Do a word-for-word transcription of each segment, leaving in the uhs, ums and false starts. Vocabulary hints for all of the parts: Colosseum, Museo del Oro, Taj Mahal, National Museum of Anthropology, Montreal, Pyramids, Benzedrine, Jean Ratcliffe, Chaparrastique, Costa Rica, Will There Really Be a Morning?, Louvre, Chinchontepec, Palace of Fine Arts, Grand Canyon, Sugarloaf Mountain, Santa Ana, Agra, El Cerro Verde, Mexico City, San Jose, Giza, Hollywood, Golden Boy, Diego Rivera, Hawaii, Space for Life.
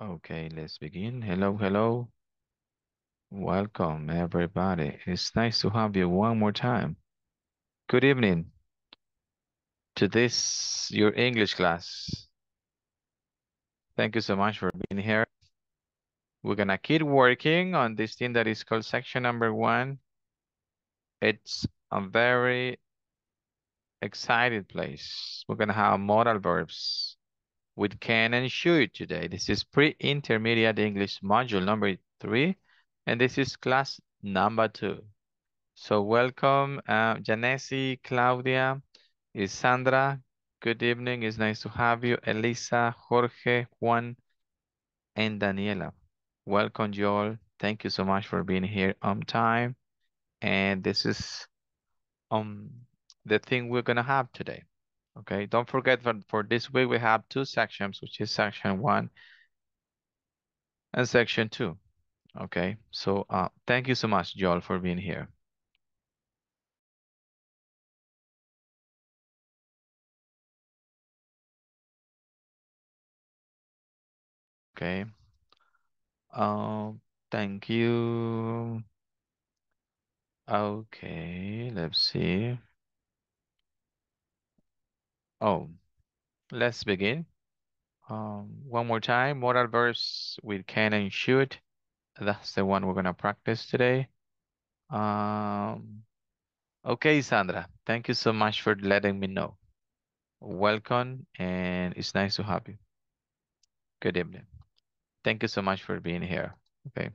Okay, let's begin. Hello, hello. Welcome, everybody. It's nice to have you one more time. Good evening to this, your English class. Thank you so much for being here. We're going to keep working on this thing that is called section number one. It's a very exciting place. We're going to have modal verbs with can and should today. This is pre-intermediate English module number three, and this is class number two. So welcome, uh, Janesi, Claudia, Isandra. Good evening, it's nice to have you. Elisa, Jorge, Juan, and Daniela. Welcome, you all. Thank you so much for being here on time. And this is um the thing we're gonna have today. Okay, don't forget that for this week we have two sections, which is section one and section two. Okay, so uh, thank you so much, you all, for being here. Okay. Oh, thank you. Okay, let's see. Oh, let's begin. Um, one more time, modal verbs with can and should. That's the one we're gonna practice today. Um, okay, Sandra, thank you so much for letting me know. Welcome, and it's nice to have you. Good evening. Thank you so much for being here. Okay.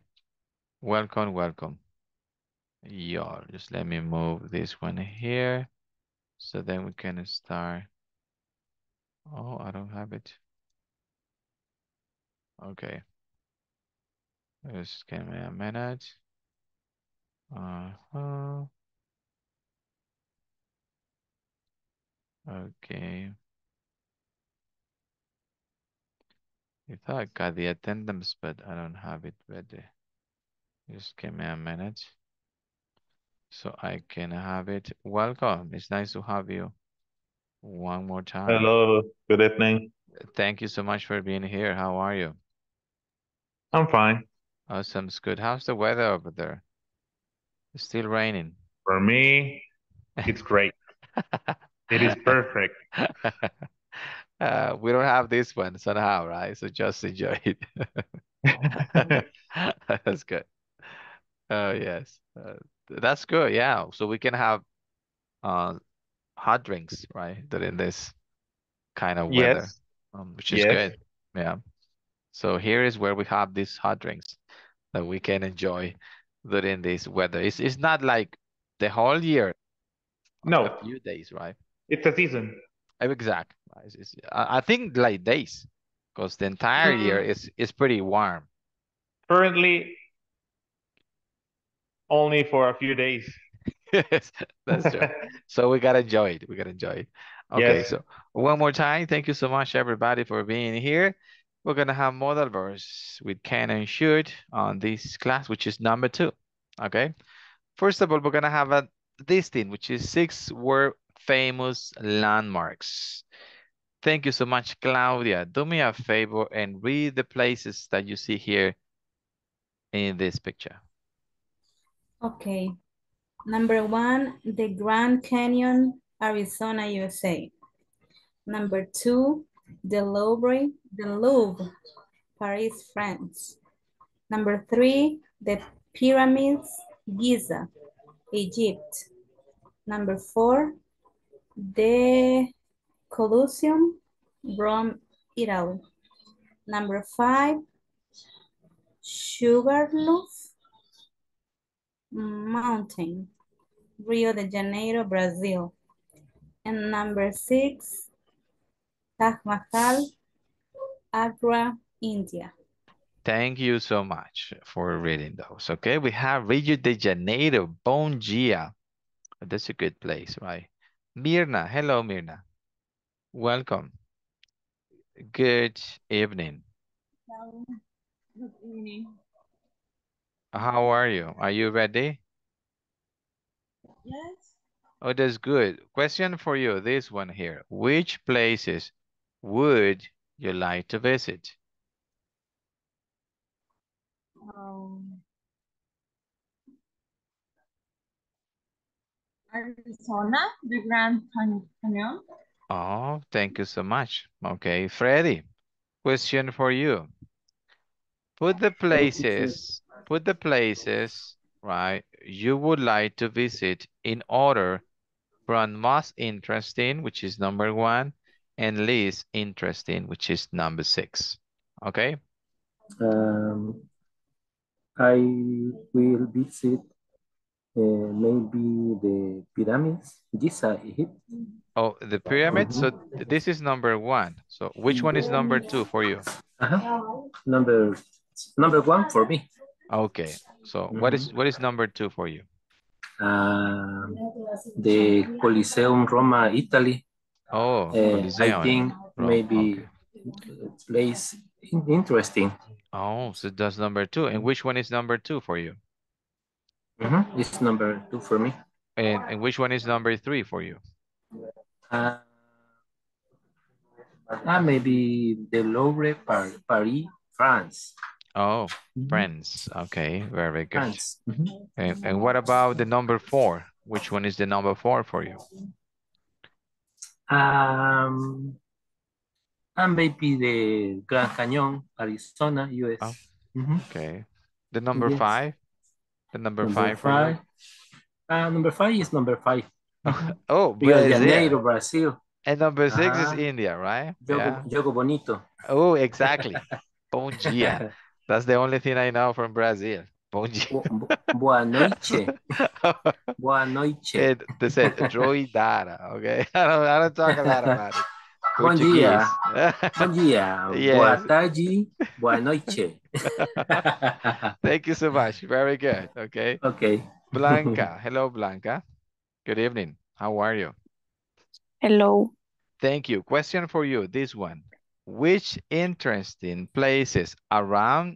Welcome, welcome. Y'all, just let me move this one here so then we can start. Oh, I don't have it. Okay. Just give me a minute. Uh-huh. Okay. I thought I got the attendance, but I don't have it ready. Just give me a minute so I can have it. Welcome. It's nice to have you one more time. Hello. Good evening. Thank you so much for being here. How are you? I'm fine. Awesome. It's good. How's the weather over there? It's still raining. For me, it's great. It is perfect. Uh, we don't have this one somehow, right? So just enjoy it. That's good. Oh, uh, yes. Uh, that's good, yeah. So we can have uh, hot drinks, right? During this kind of weather, yes. um, which is yes. good. Yeah. So here is where we have these hot drinks that we can enjoy during this weather. It's, it's not like the whole year. No. A few days, right? It's a season. Exactly. I think like days, because the entire year is is pretty warm. Currently, only for a few days. Yes, that's true. So we gotta enjoy it. We gotta enjoy it. Okay. Yes. So one more time, thank you so much, everybody, for being here. We're gonna have modal verbs with can and should on this class, which is number two. Okay. First of all, we're gonna have a this thing, which is six word famous landmarks. Thank you so much, Claudia. Do me a favor and read the places that you see here in this picture. Okay. Number one, the Grand Canyon, Arizona, U S A. Number two, the Louvre, the Louvre, Paris, France. Number three, the Pyramids, Giza, Egypt. Number four, the Colosseum, Rome, Italy. Number five, Sugarloaf Mountain, Rio de Janeiro, Brazil. And number six, Taj Mahal, Agra, India. Thank you so much for reading those. Okay, we have Rio de Janeiro, Bom Dia. That's a good place, right? Mirna, hello, Mirna. Welcome. Good evening. Hello. Good evening. How are you? Are you ready? Yes. Oh, that's good. Question for you, this one here. Which places would you like to visit? um, Arizona, the Grand Canyon. Oh, thank you so much. Okay, Freddy, question for you. Put the places, put the places, right, you would like to visit in order from most interesting, which is number one, and least interesting, which is number six. Okay? Um, I will visit uh, maybe the pyramids, Giza, Egypt. Oh, the pyramids. Mm-hmm. So this is number one. So which one is number two for you? Uh-huh. Number number one for me. Okay. So mm-hmm. what is what is number two for you? Uh, the Colosseum, Roma, Italy. Oh, uh, Colosseum, I think Rome. Maybe okay. Place interesting. Oh, so that's number two. And which one is number two for you? Mm-hmm. It's number two for me. And, and which one is number three for you? Uh, uh, maybe the Louvre, Par Paris, France. Oh, mm-hmm. France. Okay, very good. France. Mm-hmm. and, and what about the number four? Which one is the number four for you? Um, and maybe the Grand Canyon, Arizona, U S. Oh, mm-hmm. Okay. The number yes. five? The number, number five, five. For uh, number five is number five. Oh, Rio de Janeiro, Brazil. And number six uh-huh. is India, right? Jogo, yeah. Jogo bonito. Oh, exactly. Bom dia. That's the only thing I know from Brazil. Bom dia. Bo boa noite. Boa noite. It, they said, Droidara, okay? I don't, I don't talk a lot about it. Bom dia. Bom dia. Yes. Boa tarde. Boa noite. Thank you so much. Very good, okay? Okay. Blanca. Hello, Blanca. Good evening. How are you? Hello. Thank you. Question for you, this one. Which interesting places around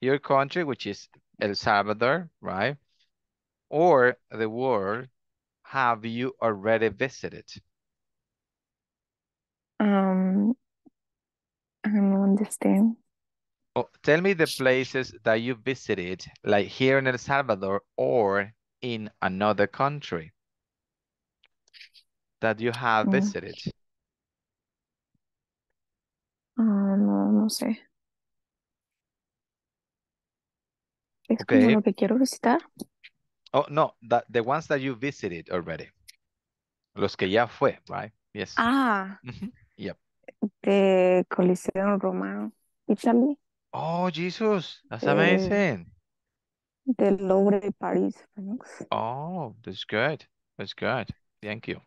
your country, which is El Salvador, right? Or the world, have you already visited? Um, I don't understand. Oh, tell me the places that you visited, like here in El Salvador or in another country that you have visited. Uh, no, no sé. ¿Es okay. como lo que quiero visitar? Oh, no, that, the ones that you visited already. Los que ya fue, right? Yes. Ah. Mm-hmm. Yep. The Coliseum Romano, Italy. Oh, Jesus. That's uh, amazing. The Louvre, Paris. Oh, that's good. That's good. Thank you.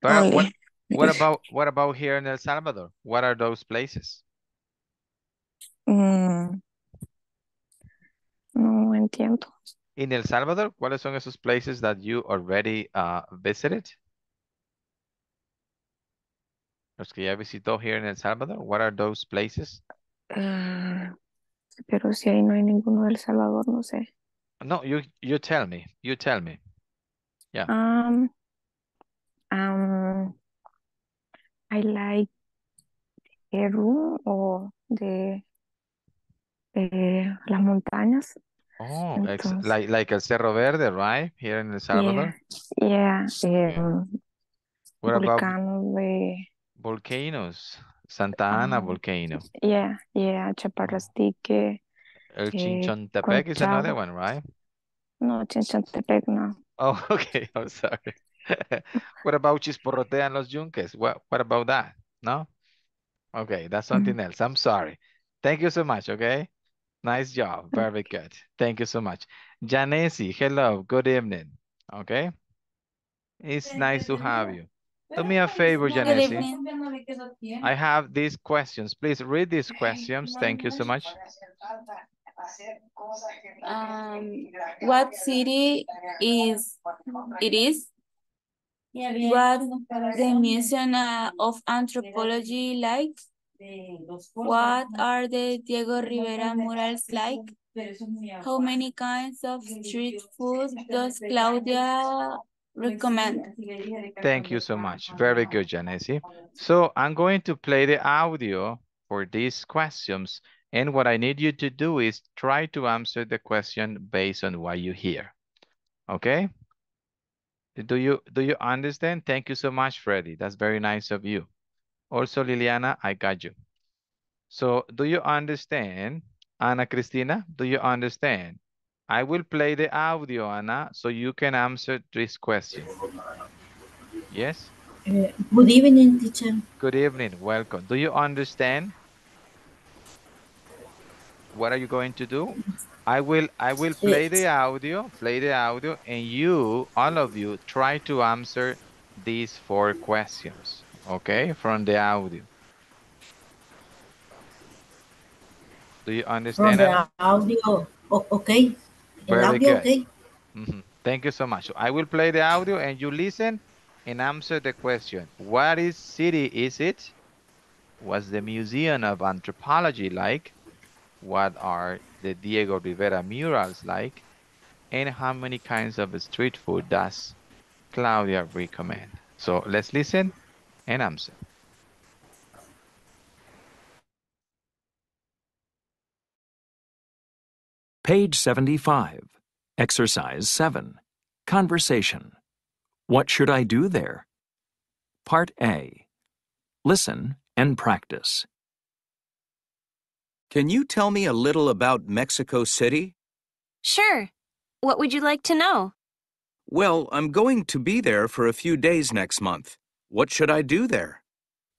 But what, what about what about here in El Salvador? What are those places? Mm. No entiendo. In El Salvador, ¿cuáles son esos places that you already uh, visited? Los que ya visitó here in El Salvador, what are those places? Uh, pero si ahí no hay ninguno de El Salvador, no sé. No, you you tell me. You tell me. Yeah. Um. Um. I like Eru or the eh, las montañas. Oh, Entonces, like like El Cerro Verde, right? Here in El Salvador. Yeah. yeah, yeah. Um, what about de... volcanoes? Santa Ana um, volcano. Yeah, yeah, Chaparrastique. El Chinchontepec is another one, right? No, Chinchontepec, no. Oh, okay, I'm sorry. What about Chisporrotea and Los Yunques? What, what about that? No? Okay, that's something mm-hmm. else. I'm sorry. Thank you so much, okay? Nice job. Very good. Thank you so much. Janesi, hello. Good evening. Okay? It's nice to have you. Do me a favor, Janesi. I have these questions. Please read these questions. Thank you so much. Um, what city is it is? What the Museum of Anthropology like? What are the Diego Rivera murals like? How many kinds of street food does Claudia recommend? Thank you so much. Very good, Janesi. So I'm going to play the audio for these questions And what I need you to do is try to answer the question based on what you hear. Okay? Do you, do you understand? Thank you so much, Freddy. That's very nice of you. Also, Liliana, I got you. So do you understand? Ana Cristina, do you understand? I will play the audio, Ana, so you can answer this question. Yes? Uh, good evening, teacher. Good evening. Welcome. Do you understand? What are you going to do? I will I will play the audio, play the audio, and you, all of you, try to answer these four questions, okay, from the audio. Do you understand? From the audio, okay. Very audio, good. Okay. Mm-hmm. Thank you so much. So I will play the audio, and you listen and answer the question. What is city is it? What's the Museum of Anthropology like? What are the Diego Rivera murals like? And how many kinds of street food does Claudia recommend? So let's listen and answer. Page seventy-five, Exercise seven, Conversation. What should I do there? Part A. Listen and practice. Can you tell me a little about Mexico City? Sure. What would you like to know? Well, I'm going to be there for a few days next month. What should I do there?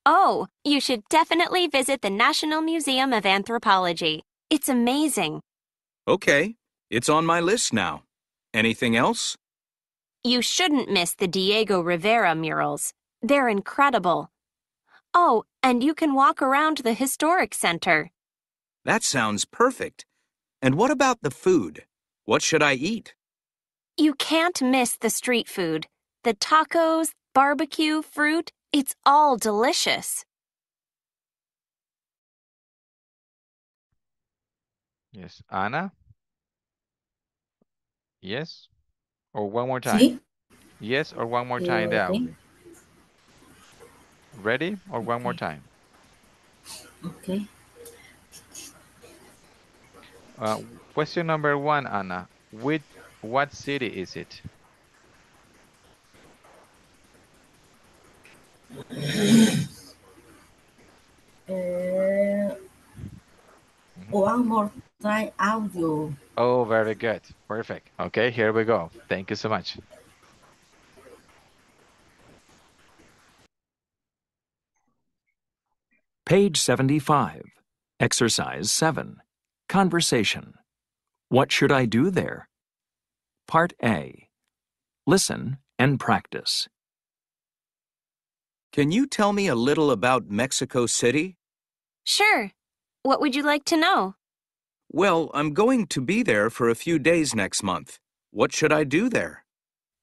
Oh, you should definitely visit the National Museum of Anthropology. It's amazing. Okay. It's on my list now. Anything else? You shouldn't miss the Diego Rivera murals. They're incredible. Oh, and you can walk around the historic center. That sounds perfect. And what about the food? What should I eat? You can't miss the street food. The tacos, barbecue, fruit, it's all delicious. Yes, Anna? Yes? Or one more time? Sí? Yes, or one more time yeah, down. Ready? Or one more time? Okay. Uh, question number one, Anna. With what city is it? Uh, one more time, audio. Oh, very good. Perfect. Okay, here we go. Thank you so much. Page seventy-five, Exercise seven. Conversation. What should I do there? Part A. Listen and practice. Can you tell me a little about Mexico City? Sure. What would you like to know? Well, I'm going to be there for a few days next month. What should I do there?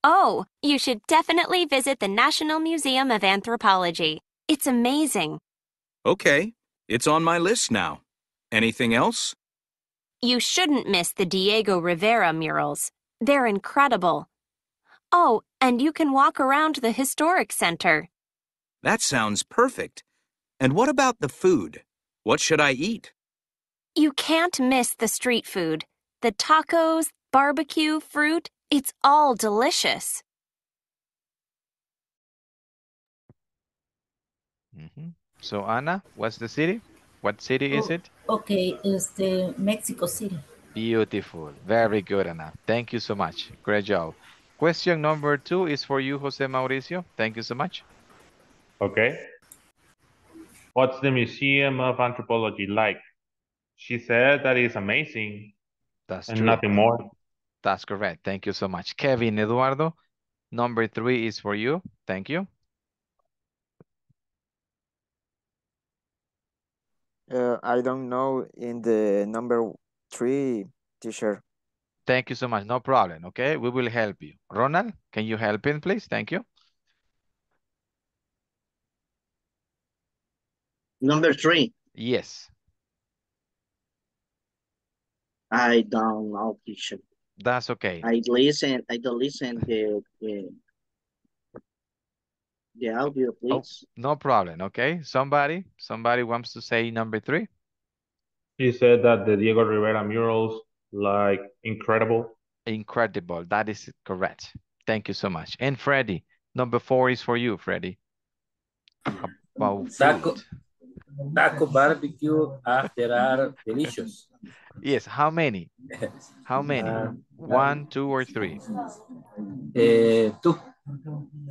Oh, you should definitely visit the National Museum of Anthropology. It's amazing. Okay. It's on my list now. Anything else? You shouldn't miss the Diego Rivera murals. They're incredible. Oh, and you can walk around the historic center. That sounds perfect. And what about the food? What should I eat? You can't miss the street food. The tacos, barbecue, fruit, it's all delicious. Mm-hmm. So, Anna, what's the city? What city is it? Okay, it's the Mexico City. Beautiful. Very good, Ana. Thank you so much. Great job. Question number two is for you, Jose Mauricio. Thank you so much. Okay. What's the Museum of Anthropology like? She said that it's amazing. That's and true. Nothing more. That's correct. Thank you so much. Kevin Eduardo, number three is for you. Thank you. Uh, I don't know in the number three, teacher. Thank you so much. No problem. Okay, we will help you. Ronald, can you help him, please? Thank you. Number three. Yes. I don't know, teacher. That's okay. I listen. I don't listen to the, the audio, please. Oh, no problem. Okay. Somebody, somebody wants to say number three. She said that the Diego Rivera murals, like, incredible. Incredible. That is correct. Thank you so much. And Freddy, number four is for you, Freddy. About taco, taco barbecue after are delicious. Yes. How many? How many? Uh, One, two, or three? Uh, two.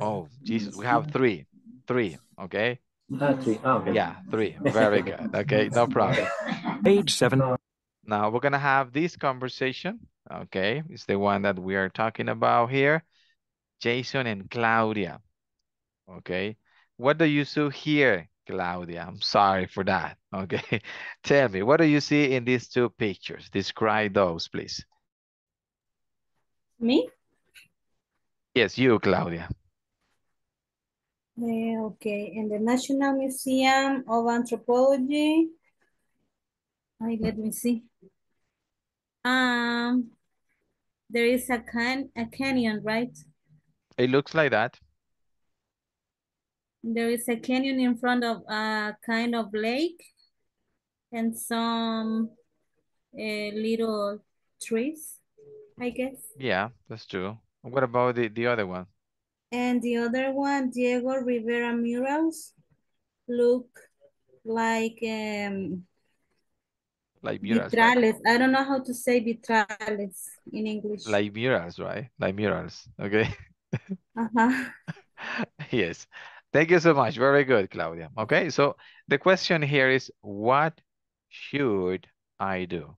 Oh, Jesus. We have three. Three. Okay. Uh, three. Oh, okay. Yeah, three. Very good. Okay, no problem. Page seven. Now we're going to have this conversation. Okay, it's the one that we are talking about here. Jason and Claudia. Okay, what do you see here, Claudia? I'm sorry for that. Okay, tell me, what do you see in these two pictures? Describe those, please. Me? Yes, you, Claudia. Uh, okay, in the National Museum of Anthropology. I, let me see. Um, there is a can a canyon, right? It looks like that. There is a canyon in front of a kind of lake, and some uh, little trees, I guess. Yeah, that's true. What about the the other one? And the other one, Diego Rivera murals, look like um, like murals, vitrales. Right? I don't know how to say vitrales in English. Like murals, right? Like murals. Okay. Uh-huh. Yes. Thank you so much. Very good, Claudia. Okay. So the question here is, what should I do?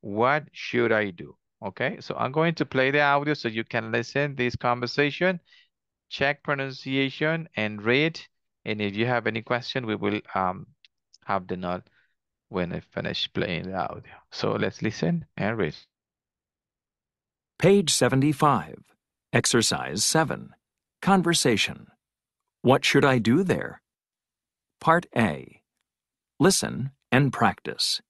What should I do? Okay. So I'm going to play the audio so you can listen to this conversation. Check pronunciation and read. And if you have any question, we will um have the note when I finish playing the audio. So let's listen and read. Page seventy-five, exercise seven, conversation. What should I do there? Part A, listen and practice.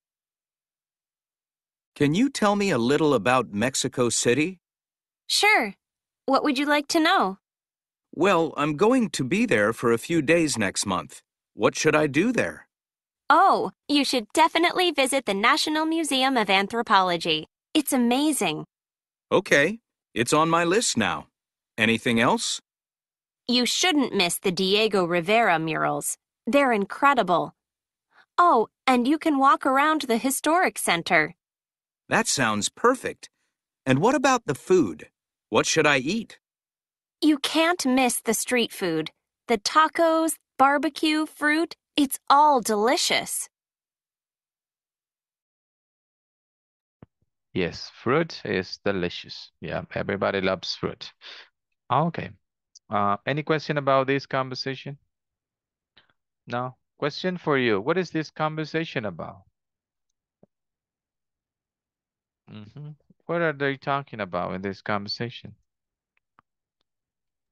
Can you tell me a little about Mexico City? Sure. What would you like to know? Well, I'm going to be there for a few days next month. What should I do there? Oh, you should definitely visit the National Museum of Anthropology. It's amazing. Okay, it's on my list now. Anything else? You shouldn't miss the Diego Rivera murals. They're incredible. Oh, and you can walk around the historic center. That sounds perfect. And what about the food? What should I eat? You can't miss the street food. The tacos, barbecue, fruit, it's all delicious. Yes, fruit is delicious. Yeah, everybody loves fruit. Okay. Uh, any question about this conversation? No? Question for you. What is this conversation about? Mm-hmm. What are they talking about in this conversation?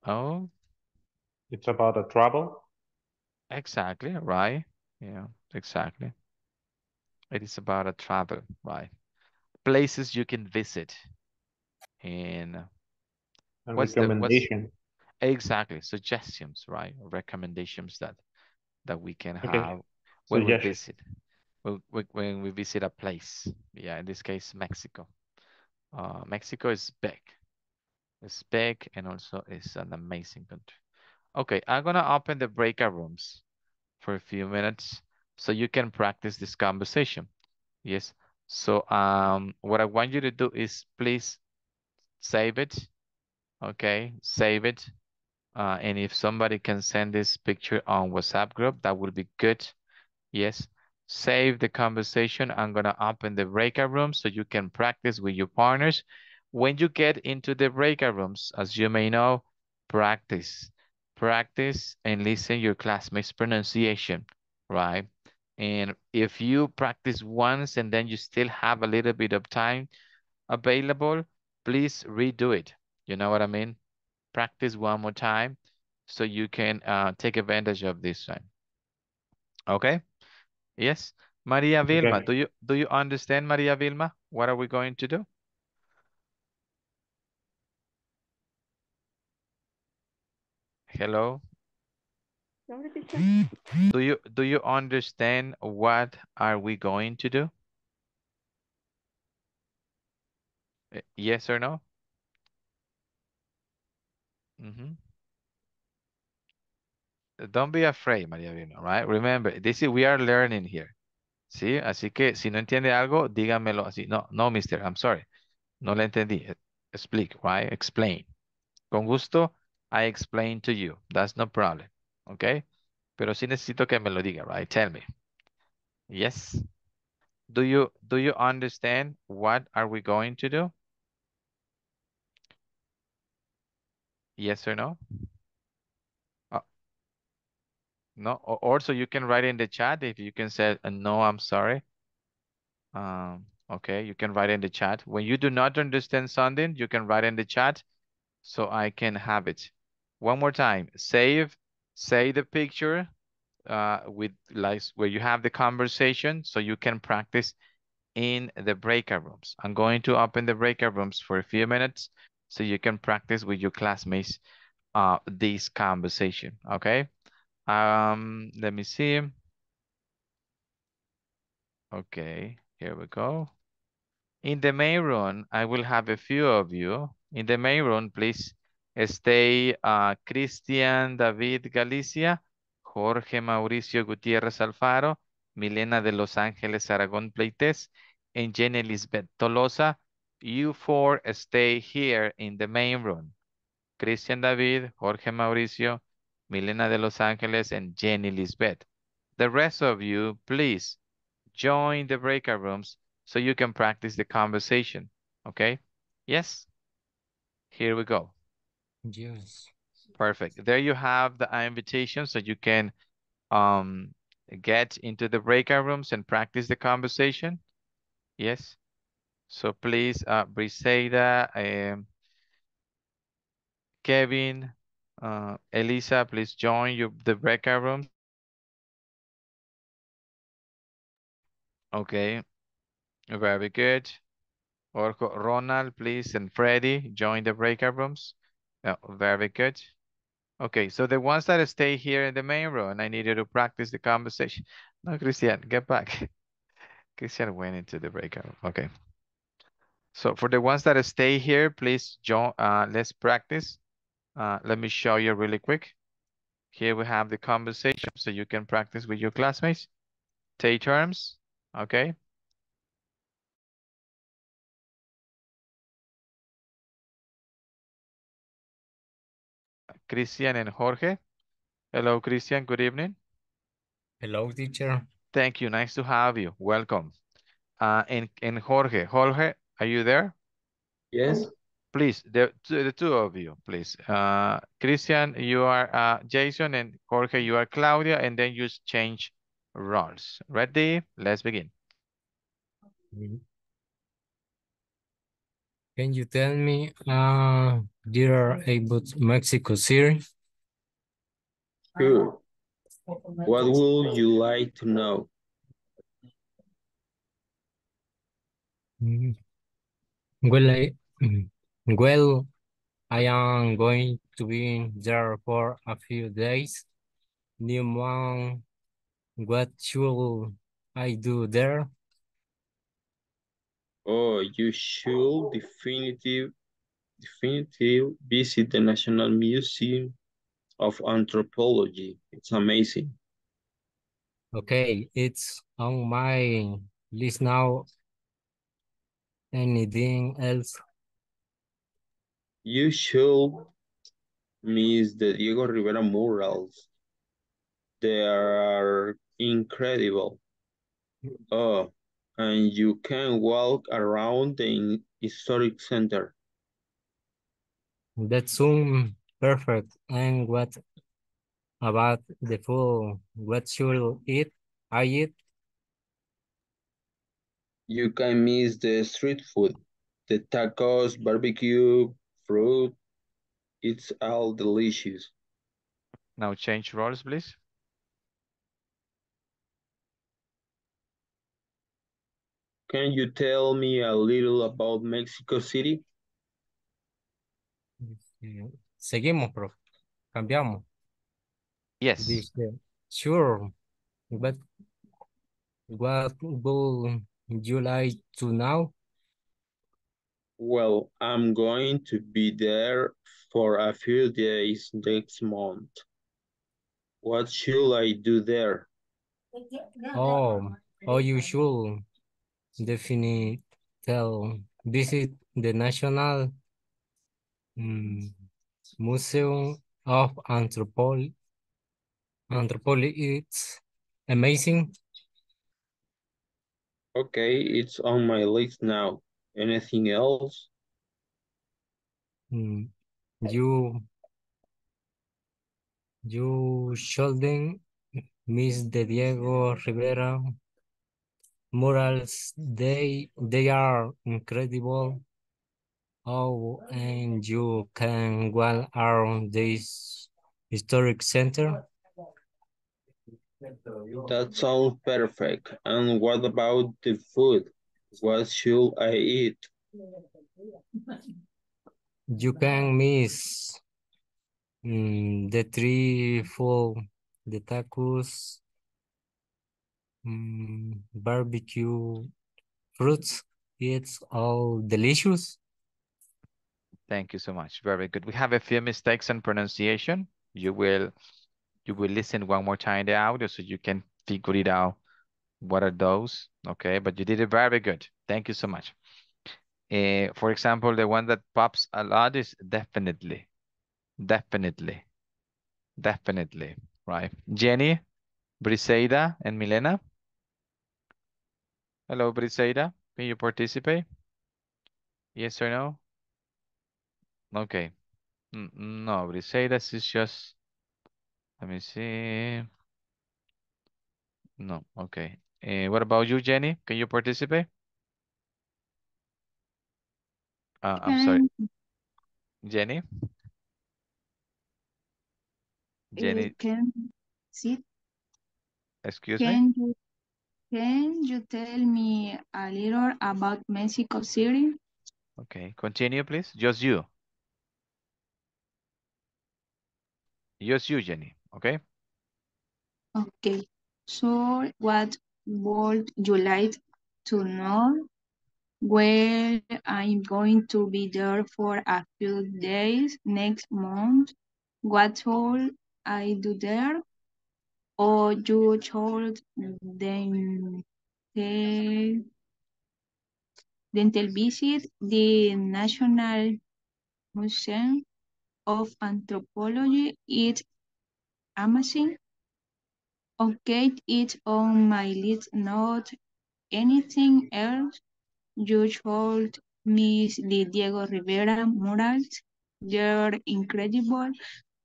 Oh, it's about a travel. Exactly, right? Yeah, exactly. It is about a travel, right? Places you can visit. And a what's recommendation. The, what's, exactly, suggestions, right? Recommendations that that we can okay. have when so, we yes. visit. When, when we visit a place. Yeah, in this case, Mexico. Uh, Mexico is big. It's big and also it's an amazing country. Okay, I'm gonna open the breakout rooms for a few minutes so you can practice this conversation. Yes, so um, what I want you to do is please save it, okay? Save it. Uh, and if somebody can send this picture on WhatsApp group, that will be good. Yes, save the conversation. I'm gonna open the breakout room so you can practice with your partners. When you get into the breakout rooms, as you may know, practice. Practice and listen your classmates' pronunciation, right? And if you practice once and then you still have a little bit of time available, please redo it. You know what I mean? Practice one more time so you can uh, take advantage of this time. Okay? Yes? Maria Vilma, okay. do you do you understand, Maria Vilma? What are we going to do? Hello. Do you do you understand what are we going to do? Uh, Yes or no? hmm Don't be afraid, María Vino, right? Remember, this is, we are learning here. ¿Sí? Así que si no entiende algo, dígamelo así. No, no, mister, I'm sorry. No le entendí. E- Explique, right? Explain. Con gusto, I explain to you. That's no problem. Okay? Pero sí necesito que me lo diga, right? Tell me. Yes. Do you do you understand what are we going to do? Yes or no? Uh, No. Or also you can write in the chat if you can say uh, no, I'm sorry. Um, okay, you can write in the chat. When you do not understand something, you can write in the chat so I can have it. One more time. Save, save the picture uh, with like where you have the conversation so you can practice in the breakout rooms. I'm going to open the breakout rooms for a few minutes so you can practice with your classmates uh, this conversation, okay? Um, let me see. Okay, here we go. In the main room, I will have a few of you. In the main room, please stay uh, Cristian David Galicia, Jorge Mauricio Gutiérrez Alfaro, Milena de Los Ángeles Aragón Pleites, and Jenny Lisbeth Tolosa. You four stay here in the main room. Cristian David, Jorge Mauricio, Milena de Los Ángeles, and Jenny Lisbeth. The rest of you, please join the breakout rooms so you can practice the conversation. Okay? Yes? Here we go. Yes. Perfect. There you have the invitation so you can um, get into the breakout rooms and practice the conversation. Yes? So please, uh, Briseida, um, Kevin, uh, Elisa, please join you, the breakout room. Okay, very good. Or Ronald, please, and Freddy, join the breakout rooms. Yeah, very good. Okay, so the ones that stay here in the main room, I needed to practice the conversation. No, Christian, get back. Christian went into the breakout room. Okay. So for the ones that stay here, please join. Uh, let's practice. Uh, let me show you really quick. Here we have the conversation, so you can practice with your classmates. Take terms. Okay. Christian and Jorge. Hello, Christian. Good evening. Hello, teacher. Thank you. Nice to have you. Welcome. Uh, and, and Jorge. Jorge, are you there? Yes. Please, the, the two of you, please. Uh, Christian, you are uh, Jason, and Jorge, you are Claudia, and then you change roles. Ready? Let's begin. Mhm. Can you tell me, uh, there are about Mexico City? Sure. What would you like to know? Mhm. Well, I, mhm. well, I am going to be there for a few days. New mom, what should I do there? Oh, you should definitive, definitive visit the National Museum of Anthropology. It's amazing. Okay, it's on my list now. Anything else? You should miss the Diego Rivera murals. They are incredible. Oh, and you can walk around the in- historic center. That sounds perfect. And what about the food? What should eat? I eat? You can miss the street food, the tacos, barbecue, fruit. It's all delicious. Now change roles, please. Can you tell me a little about Mexico City? Este, Seguimos, prof. Cambiamos. Yes. Dice, sure, but what would you like to know? Well, I'm going to be there for a few days next month. What should I do there? Oh, oh, you should definitely tell, visit the National um, Museum of Anthropology. Anthropology, it's amazing. Okay, it's on my list now. Anything else? Mm, you, you shouldn't miss the Diego Rivera murals. They, they are incredible. Oh, and you can walk around this historic center. That sounds perfect. And what about the food? What should I eat? You can miss um, the three full, the tacos, um, barbecue, fruits. It's all delicious. Thank you so much. Very good. We have a few mistakes in pronunciation. You will, you will listen one more time the audio so you can figure it out. What are those? Okay, but you did it very good. Thank you so much. Uh, for example, the one that pops a lot is definitely, definitely, definitely, right? Jenny, Briseida, and Milena. Hello, Briseida. Can you participate? Yes or no? Okay. No, Briseida is just, let me see. No, okay. Uh, what about you, Jenny? Can you participate? Uh, I'm sorry. Jenny? Jenny? Can sit? Excuse can me? You, can you tell me a little about Mexico City? Okay, continue, please. Just you. Just you, Jenny, okay? Okay. So, what would you like to know? Well, I'm going to be there for a few days next month. What should I do there? Or you should then, then tell visit the National Museum of Anthropology. It's amazing. Okay, it's on my list, not anything else. You should miss the Diego Rivera murals. They're incredible.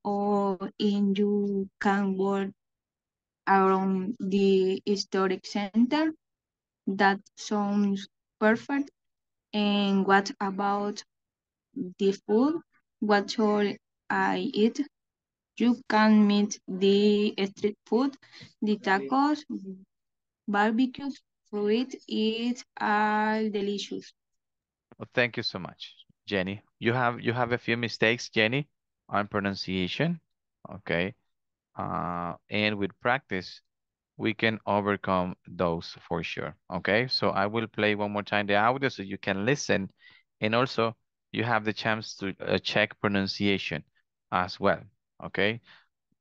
Or oh, and you can walk around the historic center. That sounds perfect. And what about the food? What should I eat? You can meet the street food, the tacos, barbecue, fruit. It's all delicious. Well, thank you so much, Jenny. You have you have a few mistakes, Jenny, on pronunciation. Okay, uh, and with practice, we can overcome those for sure. Okay, so I will play one more time the audio so you can listen, and also you have the chance to uh, check pronunciation as well. Okay,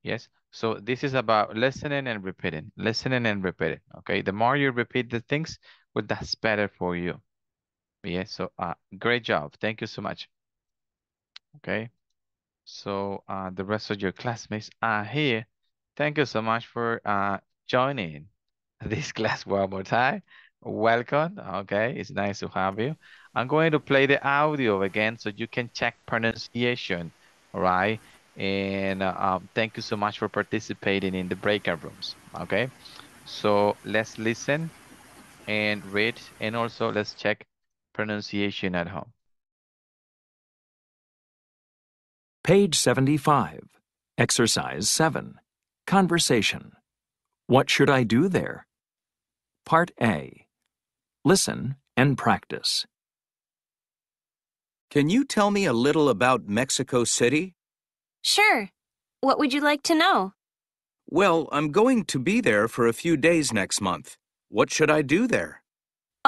yes. So this is about listening and repeating, listening and repeating. Okay, the more you repeat the things, well, that's better for you. Yes, so uh, great job. Thank you so much. Okay, so uh, the rest of your classmates are here. Thank you so much for uh, joining this class one more time. Welcome. Okay, it's nice to have you. I'm going to play the audio again so you can check pronunciation, all right? And uh, um, thank you so much for participating in the breakout rooms. Okay, so let's listen and read, and also let's check pronunciation at home. Page seventy-five, Exercise seven, Conversation. What should I do there? Part A, Listen and Practice. Can you tell me a little about Mexico City? Sure. What would you like to know? Well, I'm going to be there for a few days next month. What should I do there?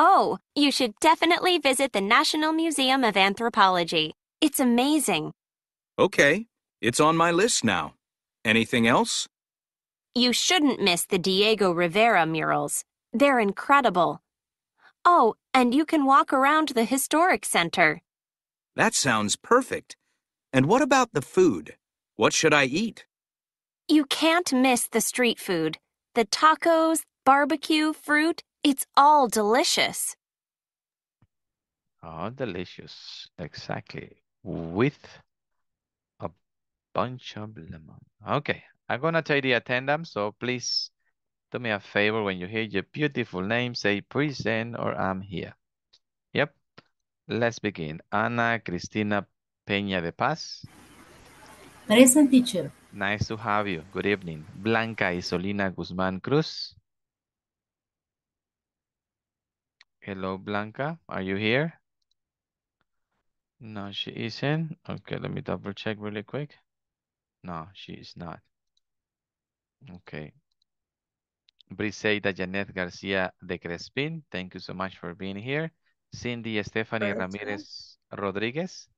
Oh, you should definitely visit the National Museum of Anthropology. It's amazing. Okay, it's on my list now. Anything else? You shouldn't miss the Diego Rivera murals. They're incredible. Oh, and you can walk around the historic center. That sounds perfect. And what about the food? What should I eat? You can't miss the street food. The tacos, barbecue, fruit, it's all delicious. Oh, delicious. Exactly. With a bunch of lemon. Okay, I'm going to tell the attendant, so please do me a favor when you hear your beautiful name, say present or I'm here. Yep. Let's begin. Ana Cristina Peña de Paz. Present, teacher. Nice to have you. Good evening. Blanca Isolina Guzmán Cruz. Hello, Blanca. Are you here? No, she isn't. Okay, let me double check really quick. No, she is not. Okay. Briseida Janet Garcia de Crespin. Thank you so much for being here. Cindy Stephanie Ramirez Rodriguez.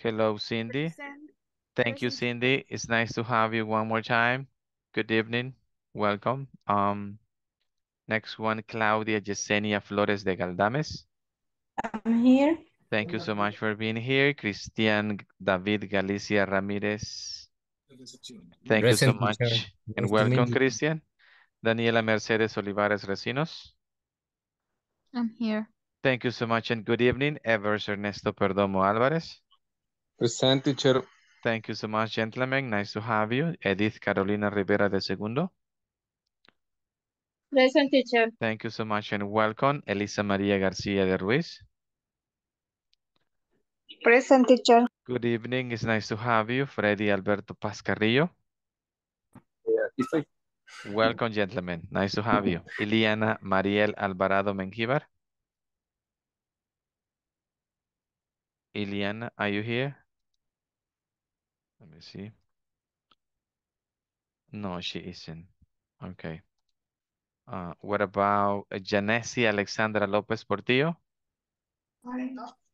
Hello, Cindy. Present. Thank Present. you, Cindy. It's nice to have you one more time. Good evening. Welcome. Um. Next one, Claudia Yesenia Flores de Galdames. I'm here. Thank you so much for being here. Cristian David Galicia Ramirez. Thank you so much. And welcome, Cristian. Daniela Mercedes Olivares Recinos. I'm here. Thank you so much and good evening. Evers Ernesto Perdomo Alvarez. Present, teacher. Thank you so much, gentlemen. Nice to have you. Edith Carolina Rivera de Segundo. Present, teacher. Thank you so much and welcome. Elisa Maria Garcia de Ruiz. Present, teacher. Good evening. It's nice to have you. Freddy Alberto Paz Carrillo. Yeah, welcome, gentlemen. Nice to have you. Iliana Mariel Alvarado Mengíbar. Iliana, are you here? Let me see. No, she isn't. Okay. Uh, what about Janessi Alexandra Lopez Portillo?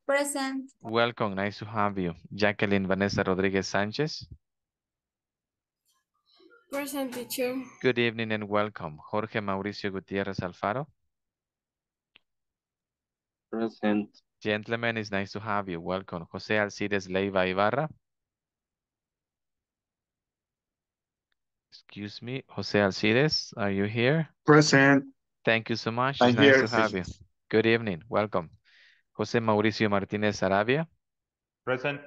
Present. Welcome. Nice to have you. Jacqueline Vanessa Rodriguez Sanchez. Present, teacher. Good evening and welcome. Jorge Mauricio Gutierrez Alfaro. Present. Gentlemen, it's nice to have you. Welcome. Jose Alcides Leiva Ibarra. Excuse me, Jose Alcides, are you here? Present. Thank you so much. I'm it's here. Nice to have you. Good evening. Welcome. Jose Mauricio Martinez Arabia. Present.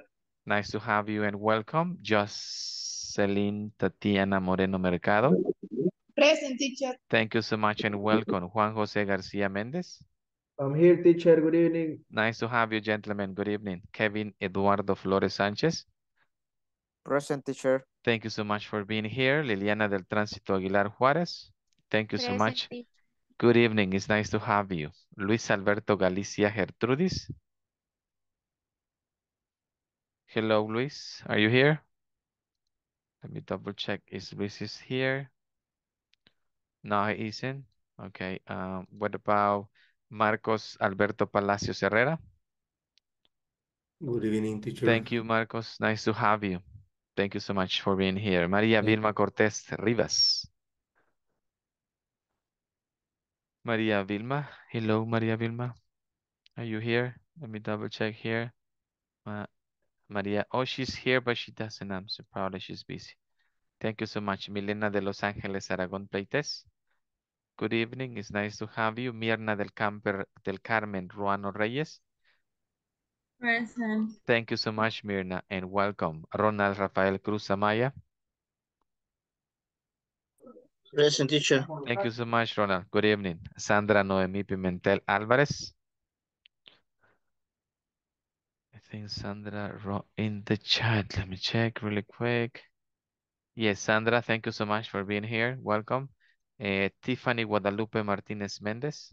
Nice to have you and welcome. Jocelyn Tatiana Moreno Mercado. Present, teacher. Thank you so much and welcome. Juan Jose Garcia Mendez. I'm here, teacher. Good evening. Nice to have you, gentlemen. Good evening. Kevin Eduardo Flores Sanchez. Present, teacher. Thank you so much for being here. Liliana del Tránsito Aguilar Juárez. Thank you Present. so much. Good evening. It's nice to have you. Luis Alberto Galicia Gertrudis. Hello, Luis. Are you here? Let me double check. Is Luis is here? No, he isn't. Okay. Um, what about Marcos Alberto Palacios Herrera? Good evening, teacher. Thank you, Marcos. Nice to have you. Thank you so much for being here. Maria Vilma Cortés Rivas. Maria Vilma. Hello, Maria Vilma. Are you here? Let me double check here. Uh, Maria. Oh, she's here, but she doesn't answer. Probably she's busy. Thank you so much. Milena de Los Ángeles Aragón Pleites. Good evening. It's nice to have you. Mirna del, Camper, del Carmen Ruano Reyes. Present. Thank you so much, Mirna, and welcome. Ronald Rafael Cruz Amaya. Present, teacher. Thank you so much, Ronald. Good evening. Sandra Noemi Pimentel Alvarez. I think Sandra wrote in the chat. Let me check really quick. Yes, Sandra, thank you so much for being here. Welcome. Uh, Tiffany Guadalupe Martinez Mendez.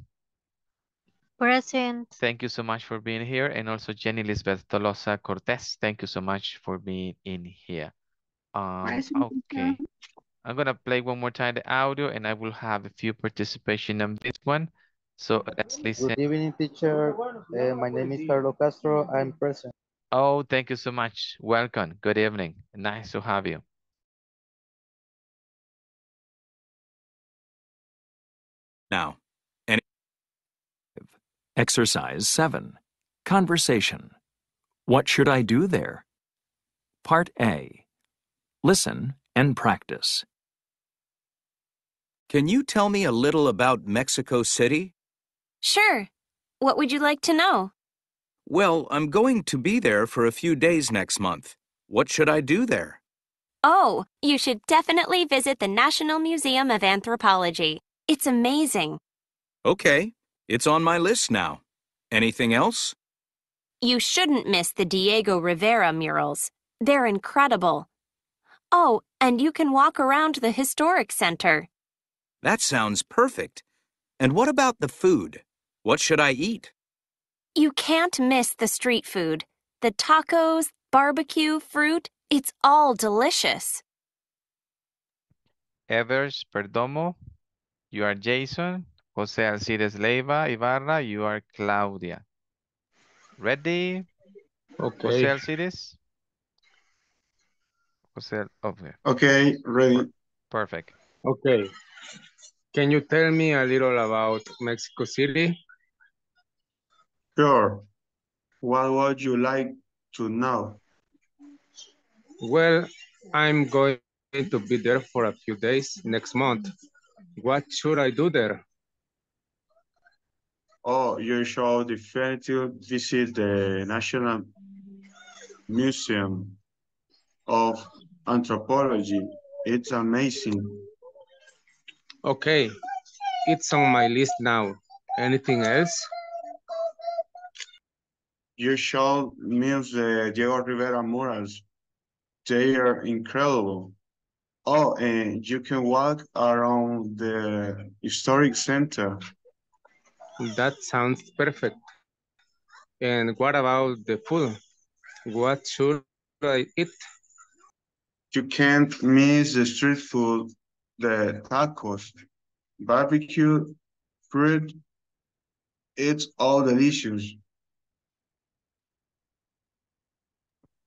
Present. Thank you so much for being here. And also Jenny Lisbeth Tolosa Cortez. Thank you so much for being in here. Um, okay. I'm going to play one more time the audio, and I will have a few participation on this one. So let's listen. Good evening, teacher. Uh, my name is Carlos Castro. I'm present. Oh, thank you so much. Welcome. Good evening. Nice to have you. Now, any exercise seven, conversation. What should I do there? Part A, listen and practice. Can you tell me a little about Mexico City? Sure. What would you like to know? Well, I'm going to be there for a few days next month. What should I do there? Oh, you should definitely visit the National Museum of Anthropology. It's amazing. Okay, it's on my list now. Anything else? You shouldn't miss the Diego Rivera murals. They're incredible. Oh, and you can walk around the historic center. That sounds perfect. And what about the food? What should I eat? You can't miss the street food. The tacos, barbecue, fruit, it's all delicious. Evers Perdomo. You are Jason. Jose Alcides Leiva Ibarra, you are Claudia. Ready? Okay. Jose Alcides? Jose, okay. Okay, ready. Perfect. Okay. Can you tell me a little about Mexico City? Sure. What would you like to know? Well, I'm going to be there for a few days next month. What should I do there? Oh, you should definitely visit the National Museum of Anthropology. It's amazing. Okay, it's on my list now. Anything else? You should miss the Diego Rivera murals. They are incredible. Oh, and you can walk around the historic center. That sounds perfect. And what about the food? What should I eat? You can't miss the street food, the tacos, barbecue, fruit. It's all delicious.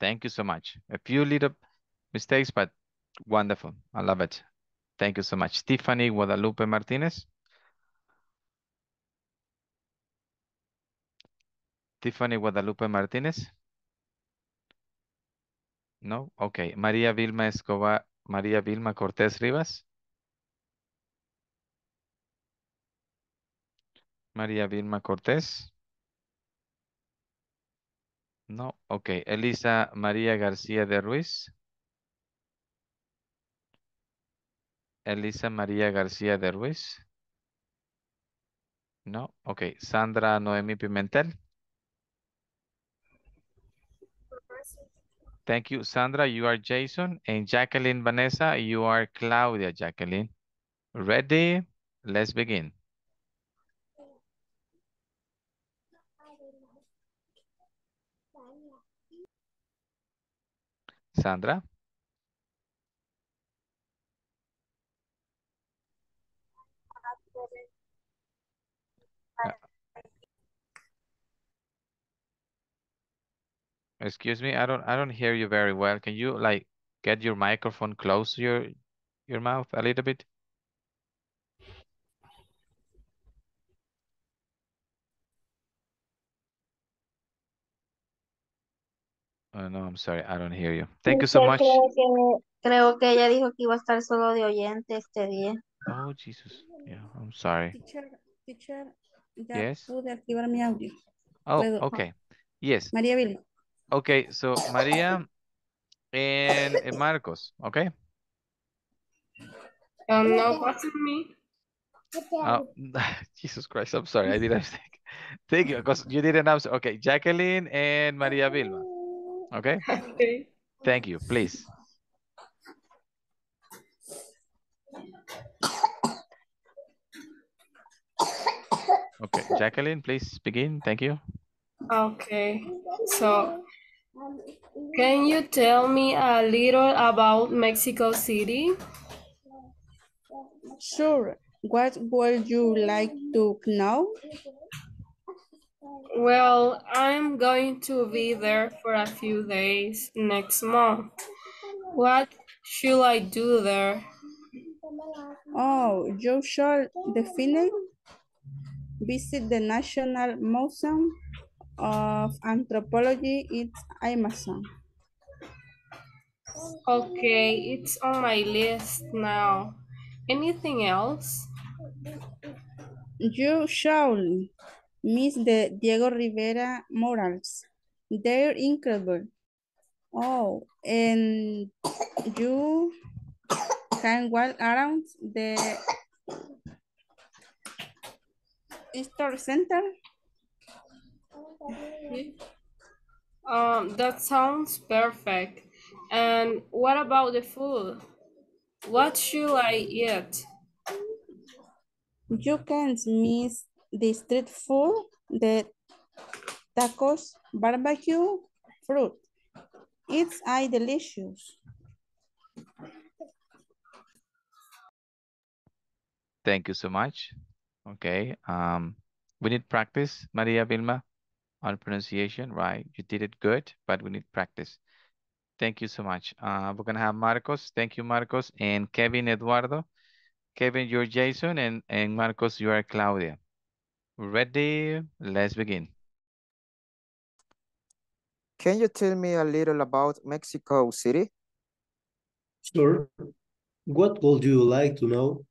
Thank you so much. A few little mistakes, but wonderful. I love it. Thank you so much. Tiffany Guadalupe Martinez. Tiffany Guadalupe Martinez. No? Okay. Maria Vilma Escobar. Maria Vilma Cortés Rivas. Maria Vilma Cortés. No, okay. Elisa María García de Ruiz. Elisa María García de Ruiz. No, okay. Sandra Noemí Pimentel. Thank you, Sandra. You are Jason. And Jacqueline Vanessa, you are Claudia, Jacqueline. Ready? Let's begin. Sandra? Uh, excuse me, I don't I don't hear you very well. Can you like get your microphone close to your your mouth a little bit? Oh, no, I'm sorry, I don't hear you. Thank you so much. Creo que ella dijo que iba a estar solo de oyente este día. Oh, Jesus. Yeah, I'm sorry. Teacher, teacher, ya yes. Pude activar mi audio. Oh, Puedo. Okay. Yes. María Vilma. Okay, so María and Marcos, okay? Um, no, wasn't me. Oh, Jesus Christ, I'm sorry, I did a mistake. Thank you, because you didn't answer. Okay, Jacqueline and María Vilma. Okay. Okay. Thank you. Please. Okay. Jacqueline, please begin. Thank you. Okay. So, can you tell me a little about Mexico City? Sure. What would you like to know? Well, I'm going to be there for a few days next month. What should I do there? Oh, you should definitely visit the National Museum of Anthropology. It's Amazon. Okay, it's on my list now. Anything else? You should miss the Diego Rivera murals. They're incredible. Oh, and you can walk around the store center. Um, that sounds perfect. And what about the food? What should I eat? You can't miss the street food, the tacos, barbecue, fruit. It's a delicious. Thank you so much. Okay. Um, we need practice, Maria Vilma, on pronunciation, right? You did it good, but we need practice. Thank you so much. Uh, we're going to have Marcos. Thank you, Marcos. And Kevin Eduardo. Kevin, you're Jason. And, and Marcos, you are Claudia. Ready? Let's begin. Can you tell me a little about Mexico City? Sure. What would you like to know?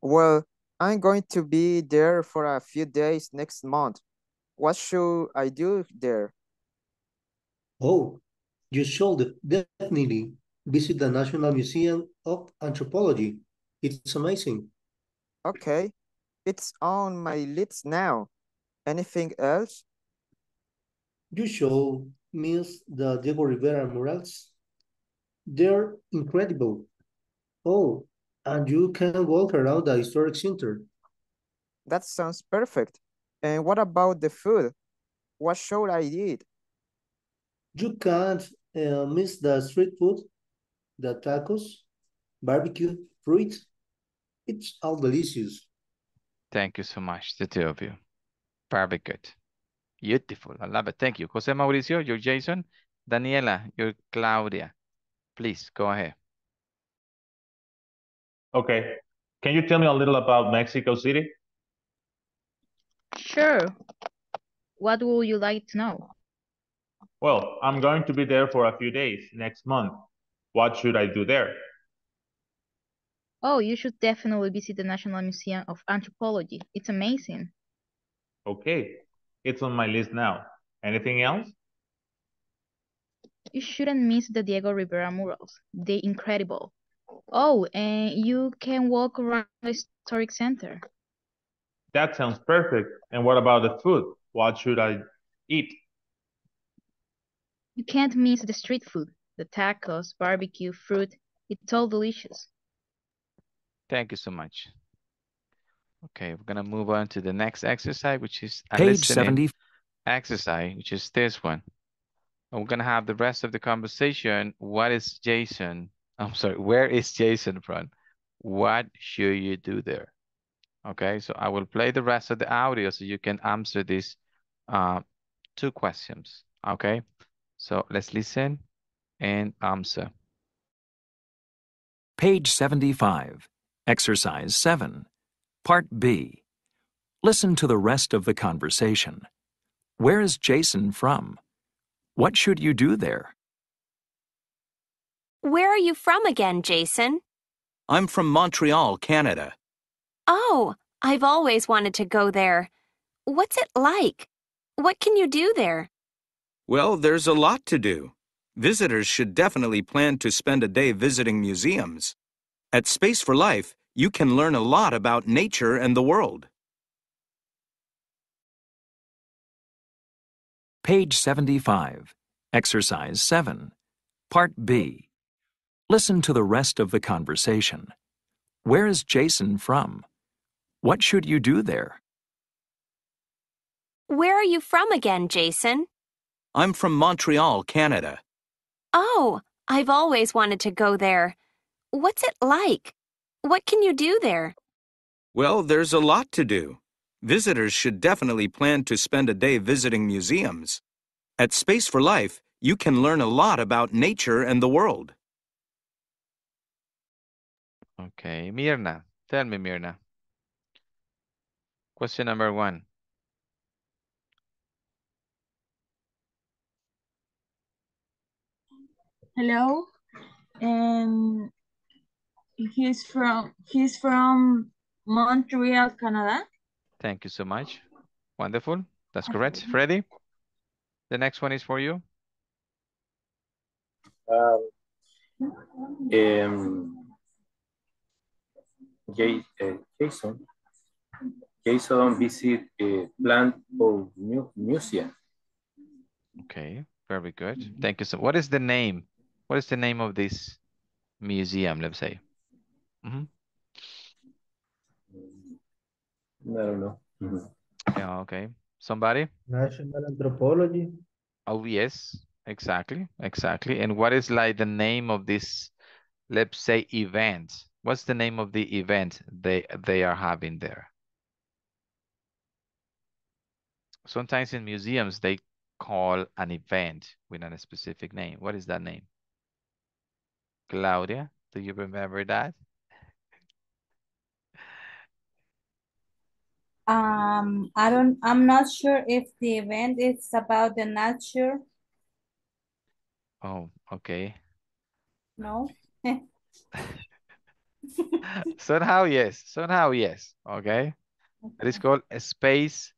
Well, I'm going to be there for a few days next month. What should I do there? Oh. You should definitely visit the National Museum of Anthropology. It's amazing. Okay, it's on my list now. Anything else? You should miss the Diego Rivera murals. They're incredible. Oh, and you can walk around the historic center. That sounds perfect. And what about the food? What should I eat? You can't uh, miss the street food, the tacos, barbecue, fruit. It's all delicious. Thank you so much, the two of you. Very good. Beautiful. I love it. Thank you. Jose Mauricio, you're Jason. Daniela, you're Claudia. Please, go ahead. Okay. Can you tell me a little about Mexico City? Sure. What would you like to know? Well, I'm going to be there for a few days next month. What should I do there? Oh, you should definitely visit the National Museum of Anthropology. It's amazing. Okay, it's on my list now. Anything else? You shouldn't miss the Diego Rivera murals. They're incredible. Oh, and you can walk around the historic center. That sounds perfect. And what about the food? What should I eat? You can't miss the street food, the tacos, barbecue, fruit. It's all delicious. Thank you so much. Okay, we're going to move on to the next exercise, which is a page seventy exercise, which is this one. And we're going to have the rest of the conversation. What is Jason? I'm sorry, where is Jason from? What should you do there? Okay, so I will play the rest of the audio so you can answer these uh, two questions. Okay. So let's listen and answer. Page seventy-five, exercise seven, part B. Listen to the rest of the conversation. Where is Jason from? What should you do there? Where are you from again, Jason? I'm from Montreal, Canada. Oh, I've always wanted to go there. What's it like? What can you do there? Well, there's a lot to do. Visitors should definitely plan to spend a day visiting museums. At Space for Life, you can learn a lot about nature and the world. Page seventy-five, exercise seven, part B. Listen to the rest of the conversation. Where is Jason from? What should you do there? Where are you from again, Jason? I'm from Montreal, Canada. Oh, I've always wanted to go there. What's it like? What can you do there? Well, there's a lot to do. Visitors should definitely plan to spend a day visiting museums. At Space for Life, you can learn a lot about nature and the world. Okay, Mirna. Tell me, Mirna. Question number one. Hello. Um, he's from he's from Montreal, Canada. Thank you so much. Wonderful. That's correct. Freddy, the next one is for you. Um, um Jay, uh, Jason. Jason visit a plant or mu museum. Okay, very good. Thank you. So, what is the name? What is the name of this museum? Let's say. Mm-hmm. I don't know. Mm-hmm. Yeah, okay. Somebody? National Anthropology. Oh, yes, exactly. Exactly. And what is like the name of this, let's say, event? What's the name of the event they, they are having there? Sometimes in museums, they call an event with a specific name. What is that name? Claudia, do you remember that? Um, I don't, I'm not sure if the event is about the nature. Oh, okay. No. Somehow, yes. Somehow, yes. Okay. It is called a Space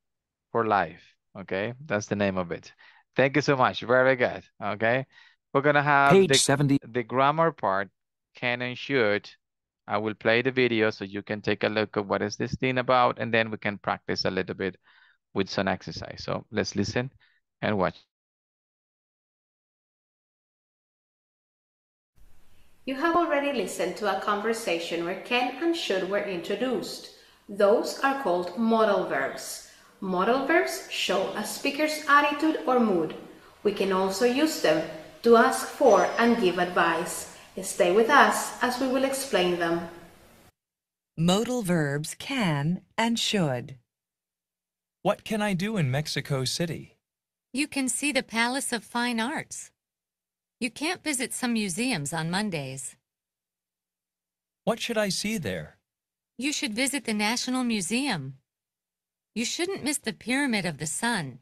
for Life. Okay. That's the name of it. Thank you so much. Very good. Okay. We're going to have Page the, seventy. The grammar part. Can and should. I will play the video so you can take a look at what is this thing about. And then we can practice a little bit with some exercise. So let's listen and watch. You have already listened to a conversation where can and should were introduced. Those are called modal verbs. Modal verbs show a speaker's attitude or mood. We can also use them to ask for and give advice. Stay with us as we will explain them. Modal verbs can and should. What can I do in Mexico City? You can see the Palace of Fine Arts. You can't visit some museums on Mondays. What should I see there? You should visit the National Museum. You shouldn't miss the Pyramid of the Sun.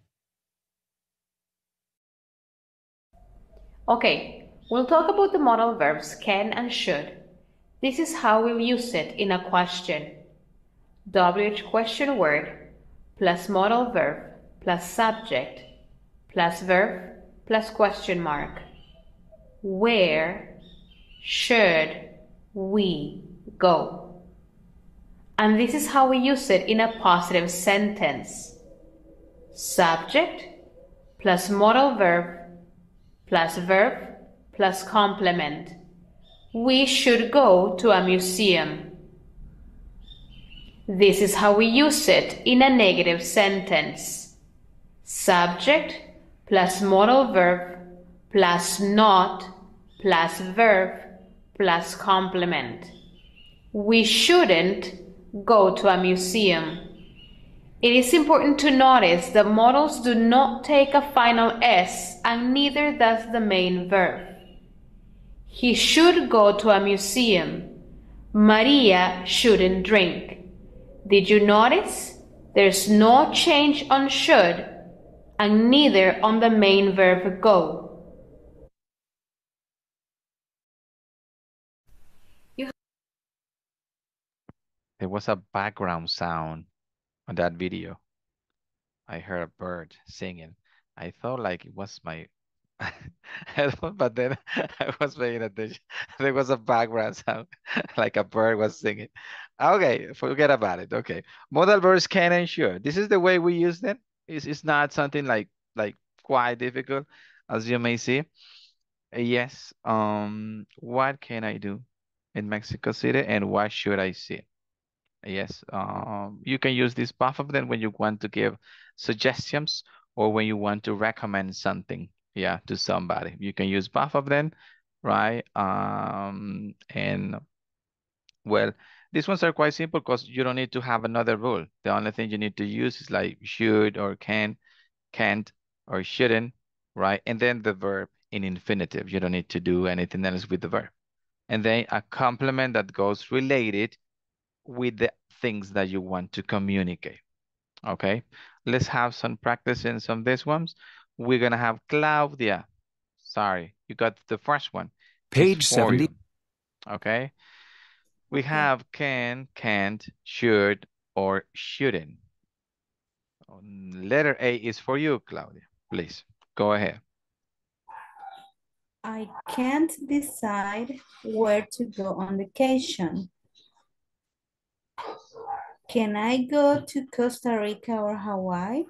Okay, we'll talk about the modal verbs can and should. This is how we'll use it in a question. W H question word plus modal verb plus subject plus verb plus question mark. Where should we go? And this is how we use it in a positive sentence. Subject plus modal verb plus verb plus complement. We should go to a museum. This is how we use it in a negative sentence. Subject plus modal verb plus not plus verb plus complement. We shouldn't go to a museum. It is important to notice that modals do not take a final S and neither does the main verb. He should go to a museum. Maria shouldn't drink. Did you notice? There's no change on should and neither on the main verb go. There was a background sound on that video. I heard a bird singing. I thought like it was my headphone, but then I was paying attention. There was a background sound, like a bird was singing. Okay, forget about it. Okay, modal verbs can and should. This is the way we use them. It's, it's not something like, like quite difficult, as you may see. Yes, um, what can I do in Mexico City and what should I see? Yes, um, you can use this both of them when you want to give suggestions or when you want to recommend something, yeah, to somebody. You can use both of them, right? Um, and well, These ones are quite simple because you don't need to have another rule. The only thing you need to use is like should or can, can't or shouldn't, right? And then the verb in infinitive. You don't need to do anything else with the verb. And then a complement that goes related with the things that you want to communicate, okay? Let's have some practice in some of these ones. We're going to have Claudia. Sorry, you got the first one. Page seventy. Okay. We have can, can't, should, or shouldn't. Letter A is for you, Claudia. Please, go ahead. I can't decide where to go on vacation. Can I go to Costa Rica or Hawaii?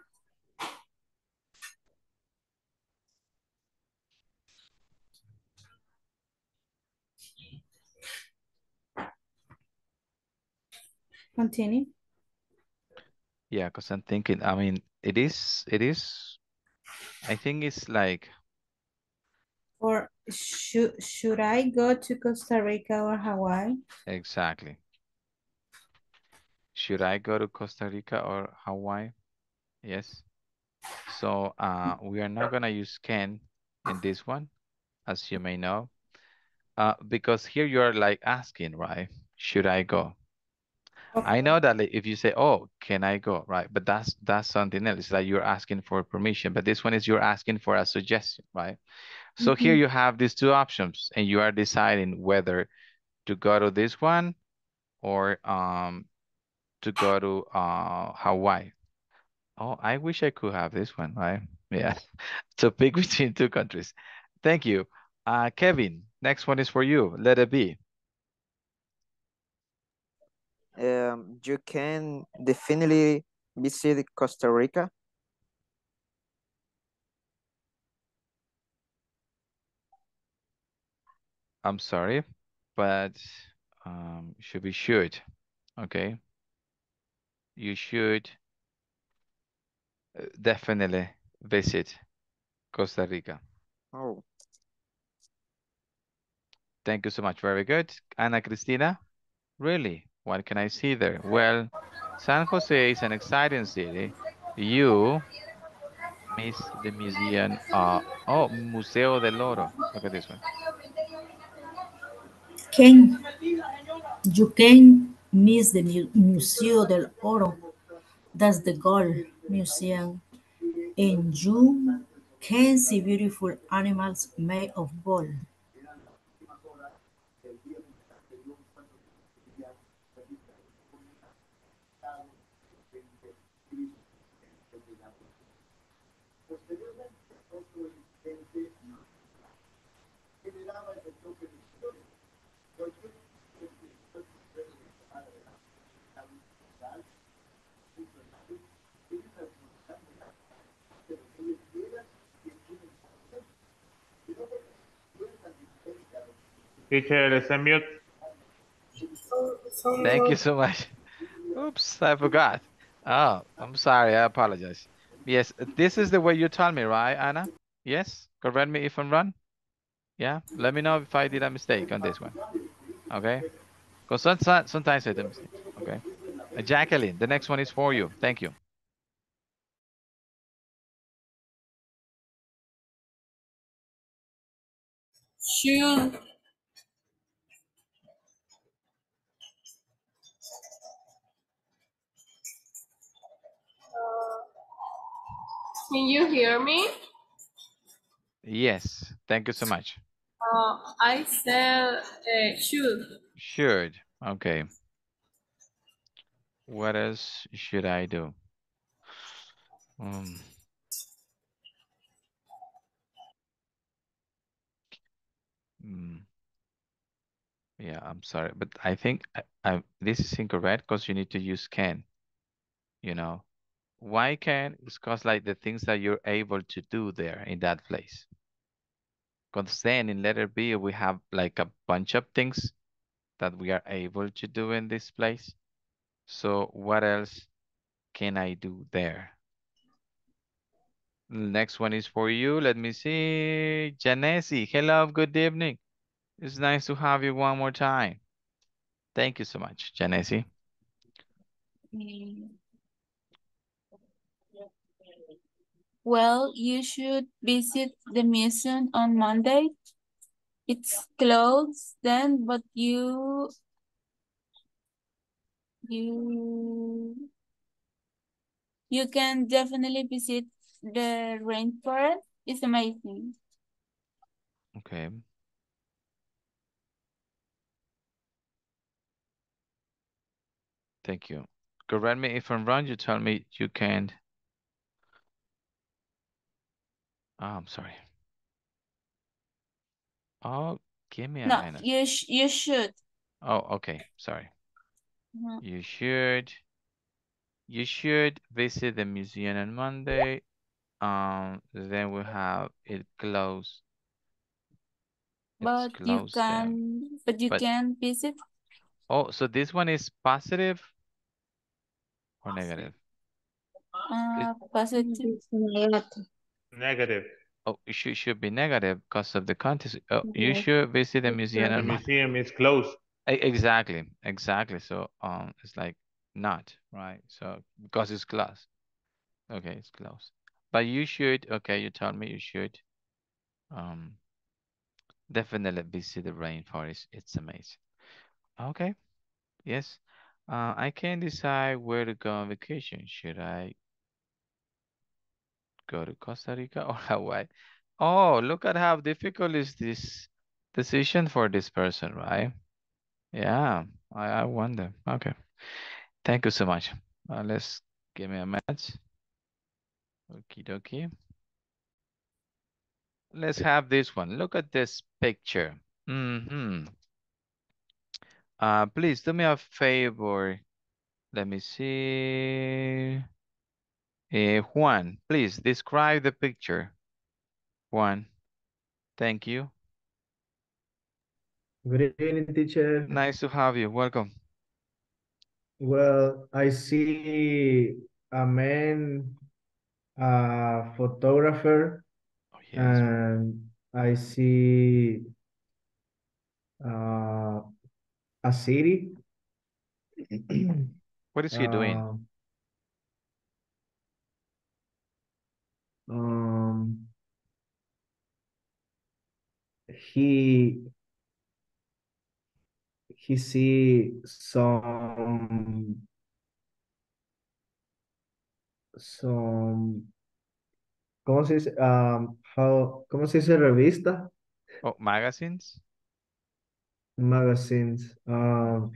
Continue. Yeah, because I'm thinking, I mean, it is, it is, I think it's like. Or should, should I go to Costa Rica or Hawaii? Exactly. Should I go to Costa Rica or Hawaii? Yes. So uh, we are not going to use can in this one, as you may know, uh, because here you are like asking, right? Should I go? Okay. I know that like, if you say, oh, can I go, right? But that's that's something else. It's like you're asking for permission, but this one is you're asking for a suggestion, right? So mm-hmm. here you have these two options and you are deciding whether to go to this one or um to go to uh Hawaii. Oh, I wish I could have this one, right? Yeah, so pick between two countries. Thank you. Uh, Kevin, next one is for you, let it be. Um, you can definitely visit Costa Rica. I'm sorry, but um, should be should, okay? You should definitely visit Costa Rica. Oh. Thank you so much, very good. Ana Cristina, really? What can I see there? Well, San Jose is an exciting city. You miss the museum. Uh, oh, Museo del Oro. Look at this one. Can, you can miss the mu Museo del Oro. That's the gold museum. And you can see beautiful animals made of gold. Teacher, mute. Thank you so much. Oops, I forgot. Oh, I'm sorry. I apologize. Yes, this is the way you told me, right, Anna? Yes? Correct me if I'm wrong. Yeah? Let me know if I did a mistake on this one. Okay? Because sometimes I do mistakes. Okay? Jacqueline, the next one is for you. Thank you. Sure. Can you hear me? Yes, thank you so much. Uh, I said uh, should. Should, okay. What else should I do? Um, yeah, I'm sorry, but I think I, I, this is incorrect because you need to use can, you know. Why can? It's because like the things that you're able to do there in that place. Because then in letter B, we have like a bunch of things that we are able to do in this place. So what else can I do there? Next one is for you. Let me see. Janesi, hello, good evening. It's nice to have you one more time. Thank you so much, Janesi. Mm. Well, you should visit the museum on Monday. It's closed then, but you, you, you can definitely visit the rainforest. It's amazing. Okay. Thank you. Correct me if I'm wrong, you tell me you can't. Oh, I'm sorry. Oh, give me a no, minute. You, sh you should. Oh, okay. Sorry. Mm-hmm. You should. You should visit the museum on Monday. Um, then we have it closed. But closed you can, then. but you but, can visit. Oh, so this one is positive or negative? Uh, it, positive. Negative. Oh, it should, should be negative because of the contest. Oh, you should visit the museum. The museum is closed. Exactly, exactly. So um, it's like not, right? So because it's closed. Okay, it's closed. But you should, okay, you told me you should um, definitely visit the rainforest. It's amazing. Okay, yes. Uh, I can decide where to go on vacation. Should I go to Costa Rica or Hawaii? Oh, look at how difficult is this decision for this person, right? Yeah, I, I wonder. Okay, thank you so much. Uh, let's give me a minute. Okie dokie. Let's have this one. Look at this picture. Mm-hmm. Uh, please do me a favor. Let me see. Uh, Juan, please describe the picture. Juan, thank you. Good evening, teacher. Nice to have you. Welcome. Well, I see a man, a photographer, oh, yes. and I see uh, a city. What is he doing? Uh, Um, he, he see some, some, ¿cómo se dice? Um, how, ¿cómo se dice revista? Oh, magazines? Magazines. Um,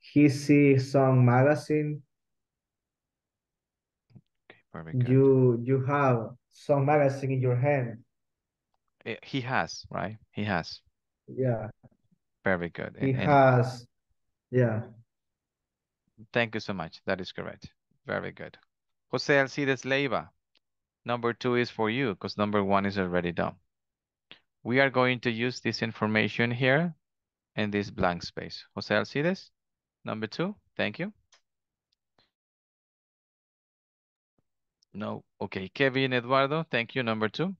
he see some magazine. Okay, perfect. You, you have some magazine in your hand. He has, right? He has. Yeah. Very good. He and, has, and... yeah. Thank you so much. That is correct. Very good. Jose Alcides Leiva, number two is for you because number one is already done. We are going to use this information here in this blank space. Jose Alcides, number two, thank you. No, okay, Kevin Eduardo, thank you, number two.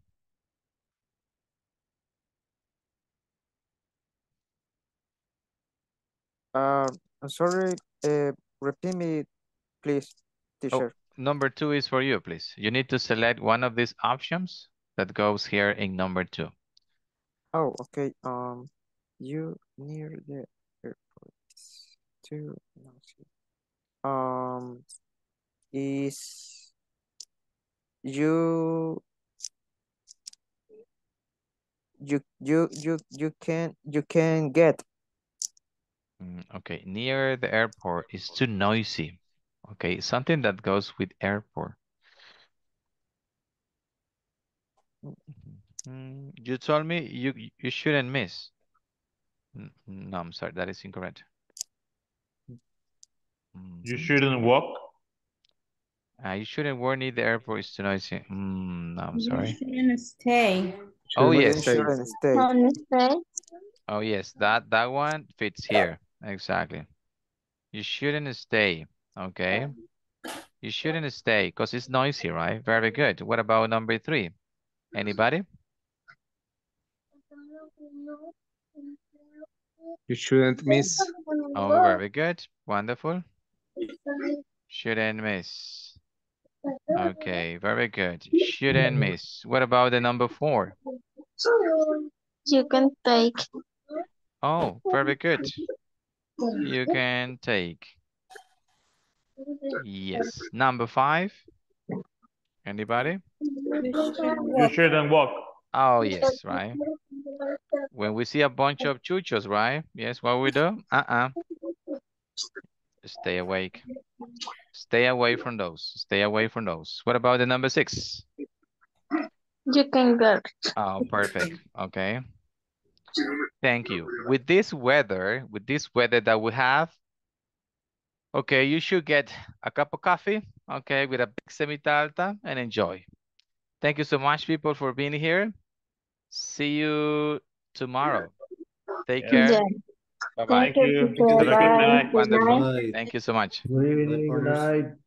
Uh, I'm sorry, uh, repeat me, please, teacher. Oh, number two is for you, please. You need to select one of these options that goes here in number two. Oh, okay. Um, you near the airport to um is. You, you, you, you, you can, you can get. Mm, okay, near the airport is too noisy. Okay, something that goes with airport. Mm, you told me you you shouldn't miss. No, I'm sorry, that is incorrect. You shouldn't walk. Uh, you shouldn't work near the airport, it's too noisy. Mm, no, I'm sorry. You shouldn't stay. Oh, you yes. Shouldn't stay. Oh, yes. That, that one fits here. Exactly. You shouldn't stay. Okay. You shouldn't stay because it's noisy, right? Very good. What about number three? Anybody? You shouldn't miss. Oh, very good. Wonderful. Shouldn't miss. Okay, very good. Shouldn't miss. What about the number four? You can take. Oh, very good. You can take. Yes. Number five. Anybody? You shouldn't walk. Oh, yes, right. When we see a bunch of chuchos, right? Yes, what we do? Uh-uh. Stay awake. Stay away from those. Stay away from those. What about the number six? You can go. Oh, perfect. Okay. Thank you. With this weather, with this weather that we have, okay, you should get a cup of coffee, okay, with a big semita alta and enjoy. Thank you so much, people, for being here. See you tomorrow. Take care. Yeah. Bye-bye. Thank you. Thank you. Thank you. Wonderful. Thank you so much. Good evening. Good night.